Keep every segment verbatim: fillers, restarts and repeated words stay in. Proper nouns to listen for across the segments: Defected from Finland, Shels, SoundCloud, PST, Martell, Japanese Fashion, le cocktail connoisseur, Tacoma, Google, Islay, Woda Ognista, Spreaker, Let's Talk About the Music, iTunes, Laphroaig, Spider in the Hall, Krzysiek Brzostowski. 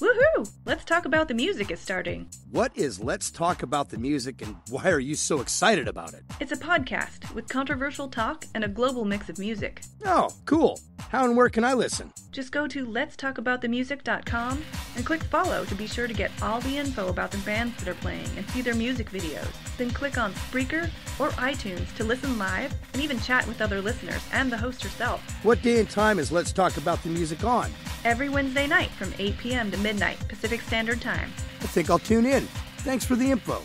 Woohoo! Let's Talk About the Music is starting. What is Let's Talk About the Music, and why are you so excited about it? It's a podcast with controversial talk and a global mix of music. Oh, cool. How and where can I listen? Just go to lets talk about the music dot com and click follow to be sure to get all the info about the bands that are playing and see their music videos. Then click on Spreaker or iTunes to listen live and even chat with other listeners and the host herself. What day and time is Let's Talk About the Music on? Every Wednesday night from eight p.m. to midnight Pacific Standard Time. I think I'll tune in. Thanks for the info.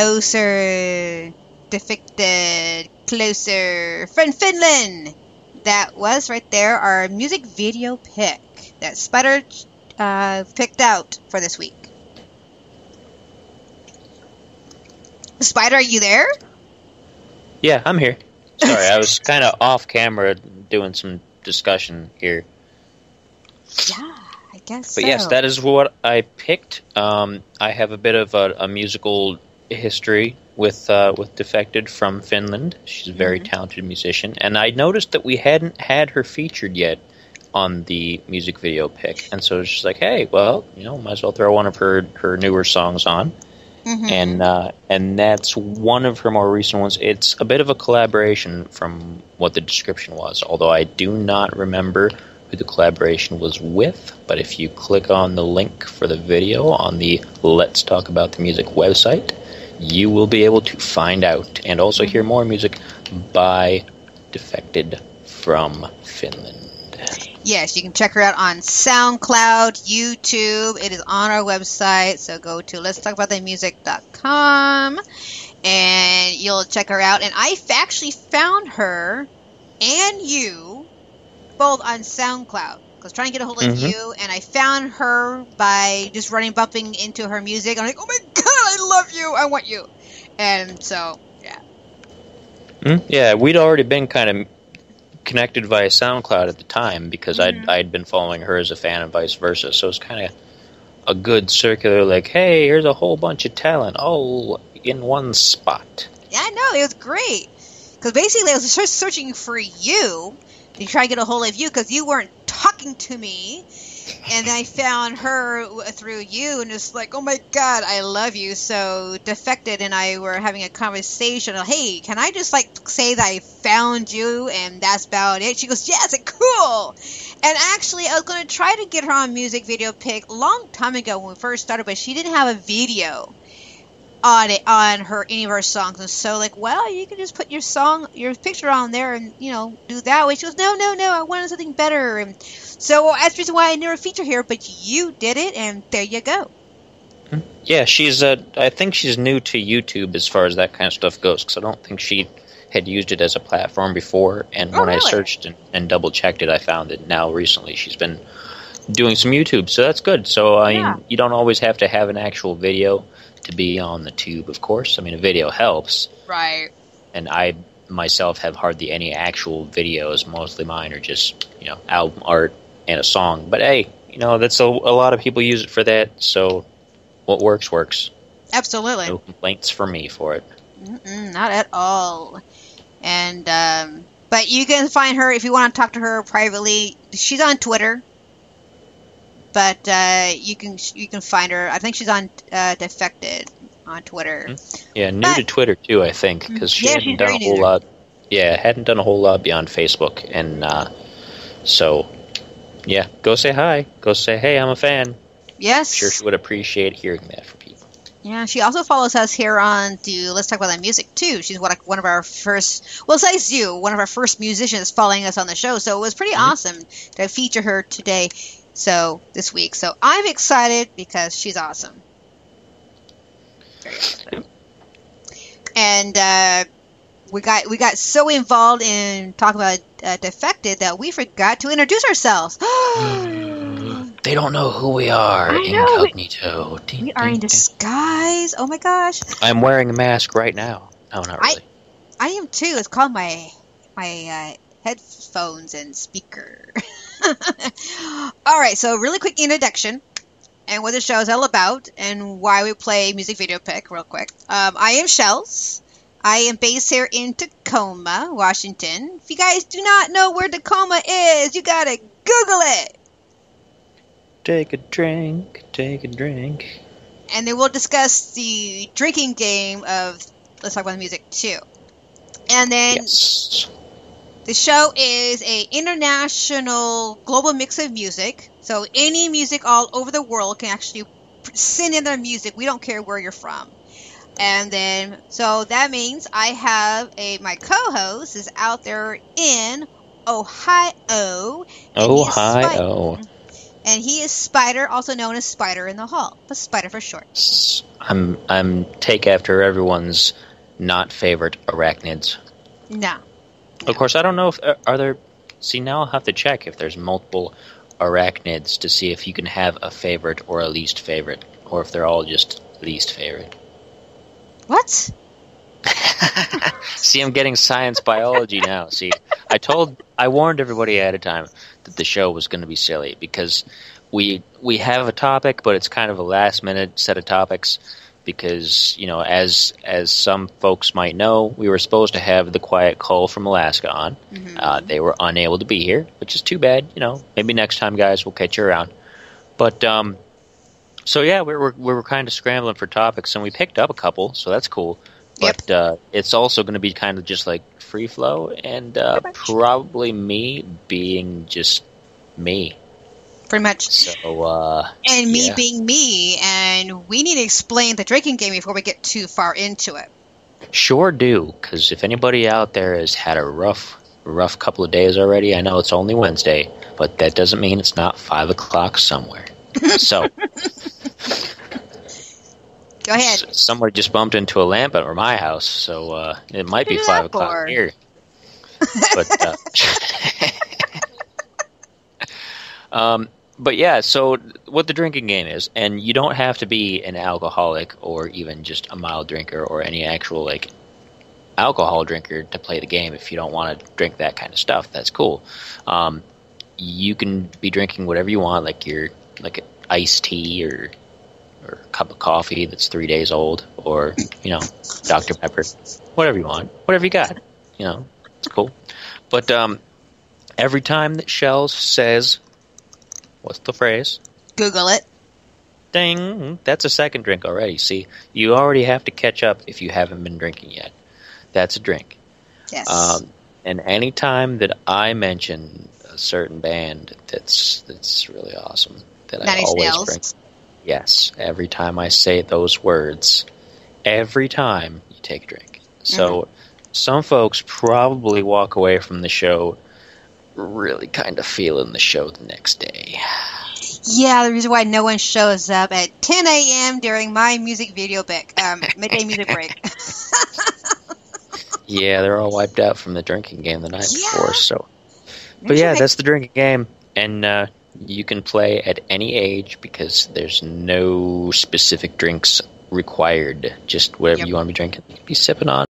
Closer, Defected, Closer, from Finland. That was right there our music video pick that Spider uh, picked out for this week. Spider, are you there? Yeah, I'm here. Sorry, I was kind of off camera doing some discussion here. Yeah, I guess But so. yes, that is what I picked. Um, I have a bit of a, a musical history with uh, with Defected from Finland. She's a very mm-hmm. talented musician. And I noticed that we hadn't had her featured yet on the music video pick. And so she's like, hey, well, you know, might as well throw one of her, her newer songs on. Mm-hmm. And uh, and that's one of her more recent ones. It's a bit of a collaboration from what the description was, although I do not remember who the collaboration was with. But if you click on the link for the video on the Let's Talk About the Music website, you will be able to find out and also hear more music by Defected from Finland. Yes, you can check her out on SoundCloud, YouTube. It is on our website, so go to letstalkaboutthemusic dot com, and you'll check her out. And I actually found her and you both on SoundCloud. I was trying to get a hold of mm-hmm. you, and I found her by just running, bumping into her music. I'm like, oh my God, I love you. I want you. And so, yeah. Mm, yeah, we'd already been kind of connected via SoundCloud at the time because mm-hmm. I'd, I'd been following her as a fan and vice versa. So it's kind of a good circular, like, hey, here's a whole bunch of talent all in one spot. Yeah, I know. It was great. Because basically I was just searching for you to try to get a hold of you because you weren't talking to me. And I found her through you and it's like, oh my God, I love you. So Defected and I were having a conversation. Like, hey, can I just like say that I found you and that's about it? She goes, yes, like, cool. And actually I was going to try to get her on music video pick a long time ago when we first started, but she didn't have a video on it, on her, any of her songs. And so like, well, you can just put your song, your picture on there and, you know, do that way. She goes, no, no, no, I wanted something better. And so that's the reason why I never feature here, but you did it and there you go. Yeah, she's, uh, I think she's new to YouTube as far as that kind of stuff goes. Cause I don't think she had used it as a platform before. And oh, when really? I searched and, and double checked it, I found that now recently she's been doing some YouTube. So that's good. So I yeah. mean, you don't always have to have an actual video to be on the tube, of course. I mean, a video helps. Right. And I myself have hardly any actual videos. Mostly mine are just, you know, album art and a song. But hey, you know, that's a, a lot of people use it for that. So what works, works. Absolutely. No complaints for me for it. Mm-mm, not at all. And, um, but you can find her if you want to talk to her privately. She's on Twitter. But uh, you can you can find her. I think she's on uh, Defected on Twitter. Yeah, new but, to Twitter too, I think, because she yeah, hadn't done a whole new. lot. Yeah, hadn't done a whole lot beyond Facebook, and uh, so yeah, go say hi. Go say hey, I'm a fan. Yes, I'm sure she would appreciate hearing that from people. Yeah, she also follows us here on the Let's Talk About That Music too. She's one one of our first. Well, besides you, one of our first musicians following us on the show. So it was pretty mm-hmm. awesome to feature her today. So this week, so I'm excited because she's awesome, very awesome. and uh, we got we got so involved in talking about uh, Defected that we forgot to introduce ourselves. They don't know who we are. I know. Incognito. We, ding, we are ding, in disguise. Ding. Oh my gosh! I'm wearing a mask right now. No, not really. I, I am too. It's called my my uh, headphones and speaker. All right, so really quick introduction and what the show is all about and why we play music video pick real quick. Um, I am Shels. I am based here in Tacoma, Washington. If you guys do not know where Tacoma is, you gotta Google it. Take a drink, take a drink. And then we'll discuss the drinking game of Let's Talk About the Music too. And then... Yes. The show is a international global mix of music. So any music all over the world can actually send in their music. We don't care where you're from. And then, so that means I have a, my co-host is out there in Ohio. Ohio. And he's, And he is Spider, also known as Spider in the Hall, but Spider for short. I'm I'm take after everyone's not favorite arachnids. No. Of course, I don't know if are there. See, now I'll have to check if there's multiple arachnids to see if you can have a favorite or a least favorite, or if they're all just least favorite. What? See, I'm getting science biology now. See, I told, I warned everybody ahead of time that the show was going to be silly because we we have a topic, but it's kind of a last minute set of topics. Because, you know, as as some folks might know, we were supposed to have the Quiet Cull from Alaska on. Mm-hmm. Uh, they were unable to be here, which is too bad. You know, maybe next time, guys, we'll catch you around. But um, so yeah, we were we were kind of scrambling for topics, and we picked up a couple, so that's cool. But yep. uh, it's also going to be kind of just like free flow, and uh, probably me being just me. Pretty much. So, uh, and me yeah. being me, and we need to explain the drinking game before we get too far into it. Sure do, because if anybody out there has had a rough, rough couple of days already, I know it's only Wednesday, but that doesn't mean it's not five o'clock somewhere. So. Go ahead. S- somebody just bumped into a lamp at my house, so uh, it might be five o'clock here. But, uh, um, But yeah, so what the drinking game is, and you don't have to be an alcoholic or even just a mild drinker or any actual like alcohol drinker to play the game. If you don't want to drink that kind of stuff, that's cool. Um, you can be drinking whatever you want, like your like iced tea or or a cup of coffee that's three days old, or you know, Doctor Pepper, whatever you want, whatever you got. You know, it's cool. But um, every time that Shels says. What's the phrase? Google it. Ding. That's a second drink already. See, you already have to catch up if you haven't been drinking yet. That's a drink. Yes. Um, and any time that I mention a certain band that's that's really awesome that Nine I always Nails. Bring. Yes. Every time I say those words, every time you take a drink. So mm-hmm. some folks probably walk away from the show really kind of feeling the show the next day. Yeah, the reason why no one shows up at ten a.m. during my music video break, um, midday music break. Yeah, they're all wiped out from the drinking game the night yeah. before. So, but yeah, that's the drinking game, and uh, you can play at any age because there's no specific drinks required. Just whatever yep. you want to be drinking, you can be sipping on.